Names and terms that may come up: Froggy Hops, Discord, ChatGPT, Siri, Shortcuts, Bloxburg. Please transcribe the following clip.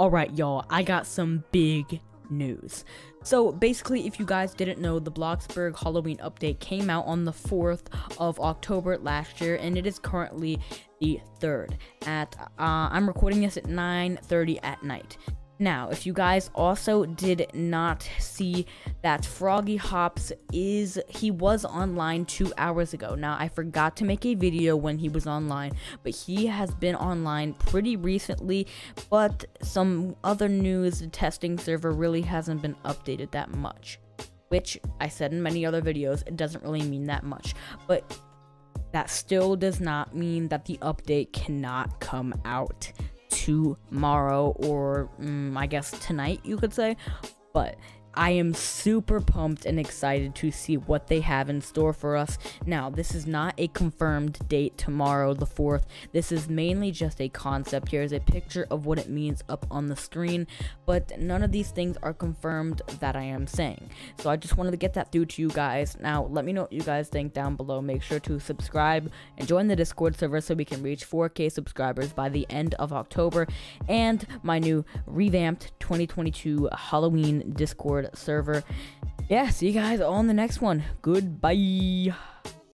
Alright y'all, I got some big news. So basically, if you guys didn't know, the Bloxburg Halloween update came out on the 4th of October last year, and it is currently the 3rd. I'm recording this at 9:30 at night. Now, if you guys also did not see that Froggy Hops was online 2 hours ago. Now, I forgot to make a video when he was online, but he has been online pretty recently, but some other news, the testing server really hasn't been updated that much, which I said in many other videos, it doesn't really mean that much, but that still does not mean that the update cannot come out tomorrow, or I guess tonight you could say. But I am super pumped and excited to see what they have in store for us. Now, this is not a confirmed date tomorrow, the 4th. This is mainly just a concept. Here's a picture of what it means up on the screen, but none of these things are confirmed that I am saying. So I just wanted to get that through to you guys. Now, let me know what you guys think down below. Make sure to subscribe and join the Discord server so we can reach 4K subscribers by the end of October, and my new revamped 2022 Halloween Discord server. Yeah, see you guys on the next one. Goodbye.